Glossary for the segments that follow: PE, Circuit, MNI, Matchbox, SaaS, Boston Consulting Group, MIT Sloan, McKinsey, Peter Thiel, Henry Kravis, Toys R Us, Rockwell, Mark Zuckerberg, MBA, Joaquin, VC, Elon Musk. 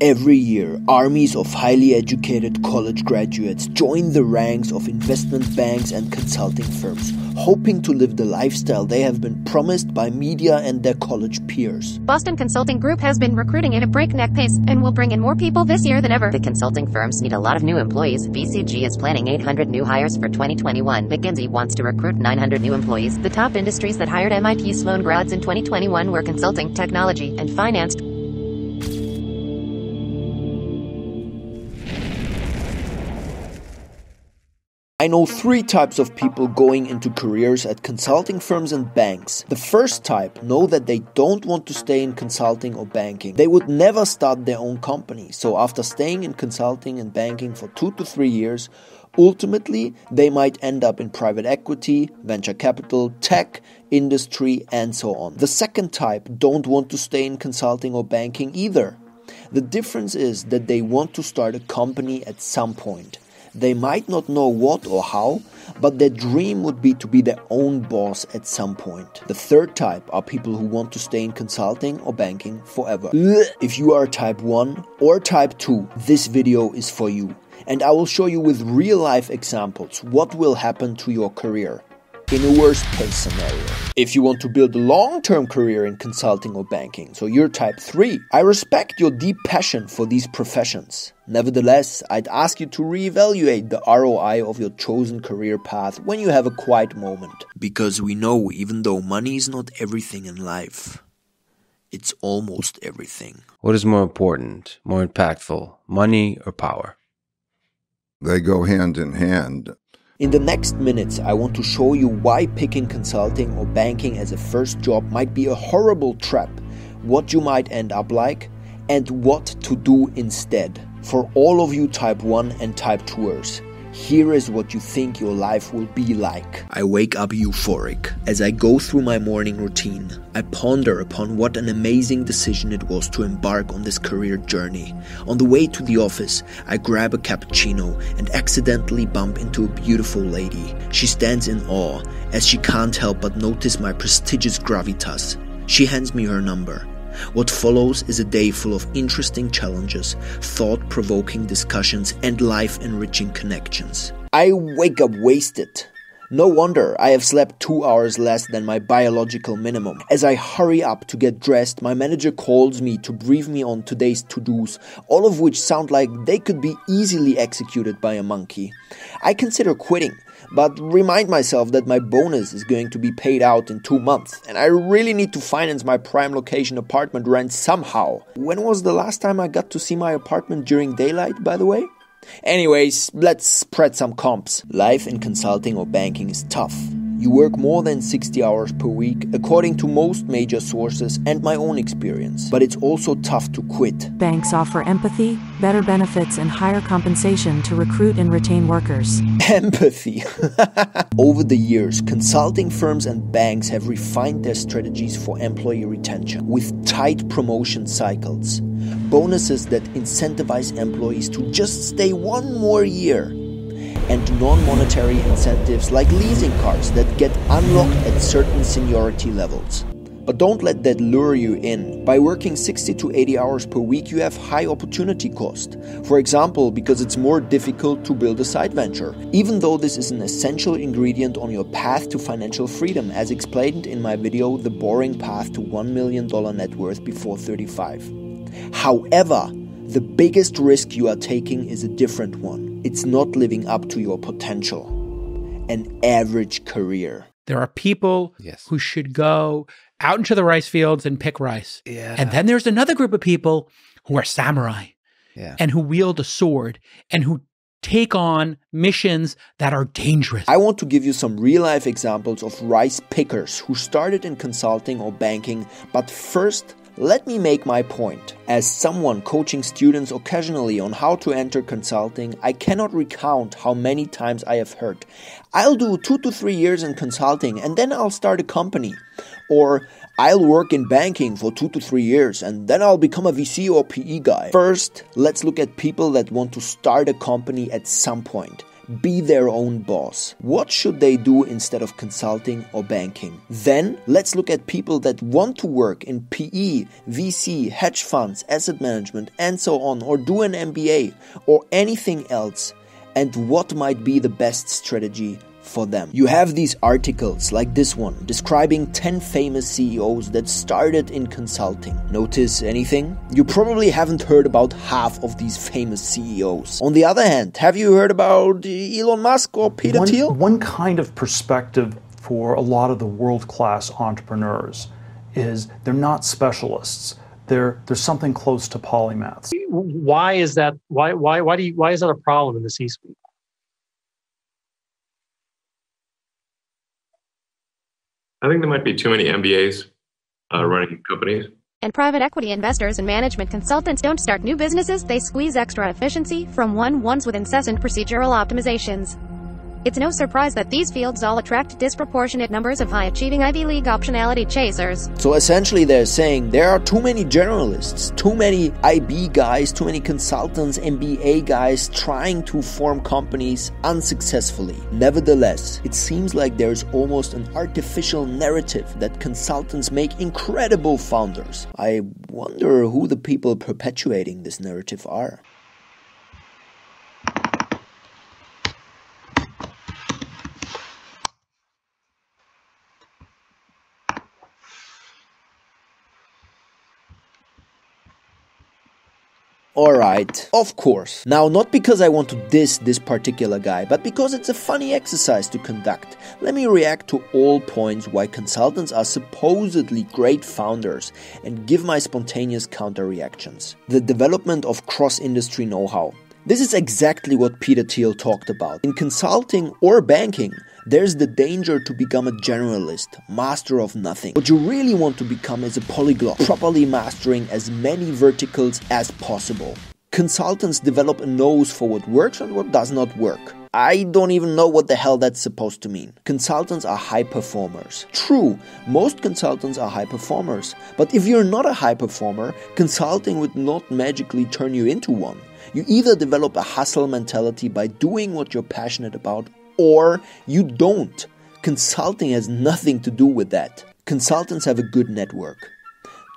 Every year, armies of highly educated college graduates join the ranks of investment banks and consulting firms, hoping to live the lifestyle they have been promised by media and their college peers. Boston Consulting Group has been recruiting at a breakneck pace and will bring in more people this year than ever. The consulting firms need a lot of new employees. BCG is planning 800 new hires for 2021. McKinsey wants to recruit 900 new employees. The top industries that hired MIT Sloan grads in 2021 were consulting, technology, and finance. I know three types of people going into careers at consulting firms and banks. The first type know that they don't want to stay in consulting or banking. They would never start their own company. So after staying in consulting and banking for 2 to 3 years, ultimately, they might end up in private equity, venture capital, tech, industry, and so on. The second type don't want to stay in consulting or banking either. The difference is that they want to start a company at some point. They might not know what or how, but their dream would be to be their own boss at some point. The third type are people who want to stay in consulting or banking forever. If you are type 1 or type 2, this video is for you. And I will show you with real-life examples what will happen to your career in a worst-case scenario. If you want to build a long-term career in consulting or banking, so you're type 3, I respect your deep passion for these professions. Nevertheless, I'd ask you to reevaluate the ROI of your chosen career path when you have a quiet moment. Because we know, even though money is not everything in life, it's almost everything. What is more important, more impactful, money or power? They go hand in hand. In the next minutes, I want to show you why picking consulting or banking as a first job might be a horrible trap, what you might end up like, and what to do instead. For all of you type 1 and type 2ers, here is what you think your life will be like. I wake up euphoric. As I go through my morning routine, I ponder upon what an amazing decision it was to embark on this career journey. On the way to the office, I grab a cappuccino and accidentally bump into a beautiful lady. She stands in awe, as she can't help but notice my prestigious gravitas. She hands me her number. What follows is a day full of interesting challenges, thought-provoking discussions, and life-enriching connections. I wake up wasted. No wonder I have slept 2 hours less than my biological minimum. As I hurry up to get dressed, my manager calls me to brief me on today's to-dos, all of which sound like they could be easily executed by a monkey. I consider quitting, but remind myself that my bonus is going to be paid out in 2 months, and I really need to finance my prime location apartment rent somehow. When was the last time I got to see my apartment during daylight, by the way? Anyways, let's spread some comps. Life in consulting or banking is tough. You work more than 60 hours per week, according to most major sources and my own experience. But it's also tough to quit. Banks offer empathy, better benefits, and higher compensation to recruit and retain workers. Empathy. Over the years, consulting firms and banks have refined their strategies for employee retention with tight promotion cycles, bonuses that incentivize employees to just stay one more year, and non-monetary incentives like leasing cars that get unlocked at certain seniority levels. But don't let that lure you in. By working 60 to 80 hours per week, you have high opportunity cost. For example, because it's more difficult to build a side venture, even though this is an essential ingredient on your path to financial freedom, as explained in my video, The Boring Path to $1 Million Net Worth Before 35. However, the biggest risk you are taking is a different one. It's not living up to your potential. An average career. There are people who should go out into the rice fields and pick rice. Yeah. And then there's another group of people who are samurai and who wield a sword and who take on missions that are dangerous. I want to give you some real-life examples of rice pickers who started in consulting or banking, but first, let me make my point. As someone coaching students occasionally on how to enter consulting, I cannot recount how many times I have heard, I'll do 2 to 3 years in consulting and then I'll start a company. Or, I'll work in banking for 2 to 3 years and then I'll become a VC or PE guy. First, let's look at people that want to start a company at some point. be their own boss. What should they do instead of consulting or banking? Then let's look at people that want to work in PE, VC, hedge funds, asset management, and so on, or do an MBA or anything else, and what might be the best strategy for them. You have these articles like this one describing 10 famous CEOs that started in consulting. Notice anything? You probably haven't heard about half of these famous CEOs. On the other hand, have you heard about Elon Musk or Peter Thiel? One kind of perspective for a lot of the world-class entrepreneurs is they're not specialists. They're something close to polymaths. Why is that? Why is that a problem in the C-suite? I think there might be too many MBAs running companies. And private equity investors and management consultants don't start new businesses. They squeeze extra efficiency from ones with incessant procedural optimizations. It's no surprise that these fields all attract disproportionate numbers of high-achieving Ivy League optionality chasers. So essentially they're saying there are too many generalists, too many IB guys, too many consultants, MBA guys trying to form companies unsuccessfully. Nevertheless, it seems like there's almost an artificial narrative that consultants make incredible founders. I wonder who the people perpetuating this narrative are. Alright, of course. Now, not because I want to diss this particular guy, but because it's a funny exercise to conduct. Let me react to all points why consultants are supposedly great founders and give my spontaneous counter-reactions. The development of cross-industry know-how. This is exactly what Peter Thiel talked about. In consulting or banking, there's the danger to become a generalist, master of nothing. What you really want to become is a polyglot, properly mastering as many verticals as possible. Consultants develop a nose for what works and what does not work. I don't even know what the hell that's supposed to mean. Consultants are high performers. True, most consultants are high performers. But if you're not a high performer, consulting would not magically turn you into one. You either develop a hustle mentality by doing what you're passionate about, or you don't. Consulting has nothing to do with that. Consultants have a good network.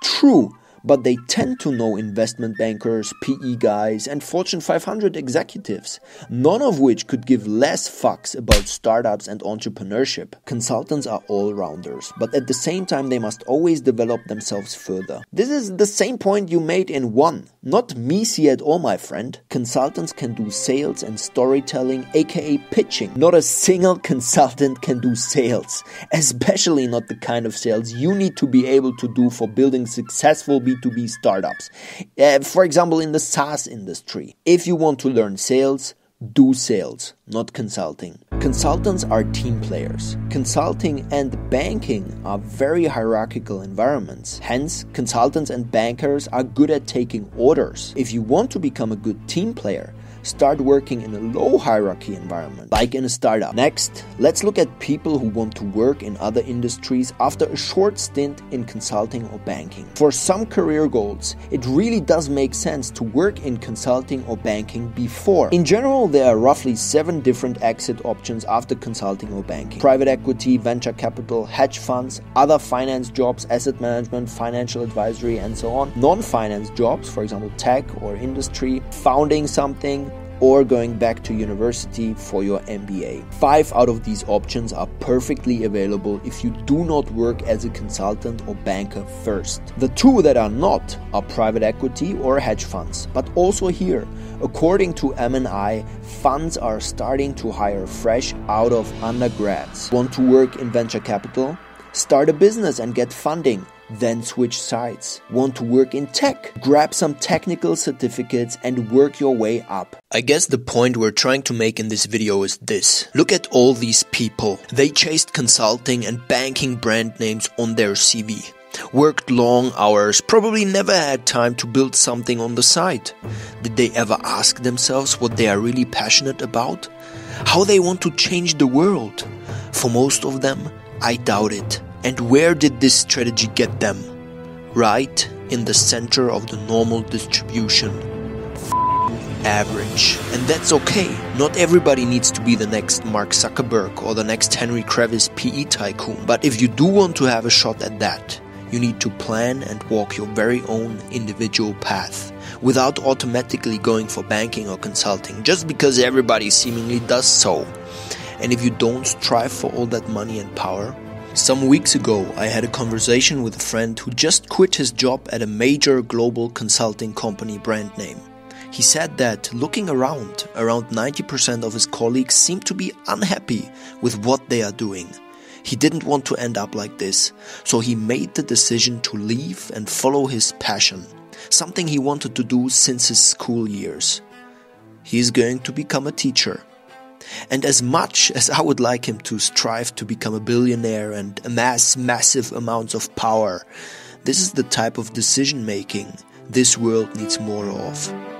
True, but they tend to know investment bankers, PE guys, and Fortune 500 executives, none of which could give less fucks about startups and entrepreneurship. Consultants are all-rounders, but at the same time they must always develop themselves further. This is the same point you made in one. Not meaty at all, my friend. Consultants can do sales and storytelling, aka pitching. Not a single consultant can do sales, especially not the kind of sales you need to be able to do for building successful B2B startups, for example in the SaaS industry. If you want to learn sales, do sales, not consulting. Consultants are team players. Consulting and banking are very hierarchical environments. Hence, consultants and bankers are good at taking orders. If you want to become a good team player, start working in a low hierarchy environment, like in a startup. Next, let's look at people who want to work in other industries after a short stint in consulting or banking. For some career goals, it really does make sense to work in consulting or banking before. In general, there are roughly 7 different exit options after consulting or banking. Private equity, venture capital, hedge funds, other finance jobs, asset management, financial advisory, and so on. Non-finance jobs, for example, tech or industry, founding something, or going back to university for your MBA. 5 out of these options are perfectly available if you do not work as a consultant or banker first. The 2 that are not are private equity or hedge funds. But also here, according to MNI, funds are starting to hire fresh out of undergrads. Want to work in venture capital? Start a business and get funding. Then switch sides. Want to work in tech? Grab some technical certificates and work your way up. I guess the point we're trying to make in this video is this. Look at all these people. They chased consulting and banking brand names on their CV. Worked long hours, probably never had time to build something on the side. Did they ever ask themselves what they are really passionate about? How they want to change the world? For most of them, I doubt it. And where did this strategy get them? Right in the center of the normal distribution. average. And that's okay. Not everybody needs to be the next Mark Zuckerberg or the next Henry Kravis PE tycoon. But if you do want to have a shot at that, you need to plan and walk your very own individual path without automatically going for banking or consulting just because everybody seemingly does so. And if you don't strive for all that money and power. Some weeks ago, I had a conversation with a friend who just quit his job at a major global consulting company brand name. He said that looking around, around 90% of his colleagues seem to be unhappy with what they are doing. He didn't want to end up like this, so he made the decision to leave and follow his passion, something he wanted to do since his school years. He is going to become a teacher. And as much as I would like him to strive to become a billionaire and amass massive amounts of power, this is the type of decision making this world needs more of.